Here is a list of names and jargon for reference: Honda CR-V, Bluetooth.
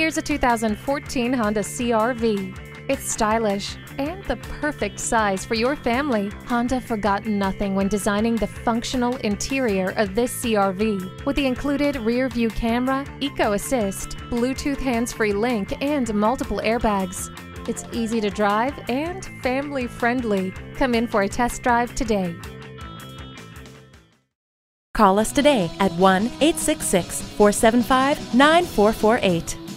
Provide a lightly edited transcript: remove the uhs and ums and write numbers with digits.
Here's a 2014 Honda CR-V. It's stylish and the perfect size for your family. Honda forgot nothing when designing the functional interior of this CR-V, with the included rear-view camera, Eco Assist, Bluetooth hands-free link, and multiple airbags. It's easy to drive and family-friendly. Come in for a test drive today. Call us today at 1-866-475-9448.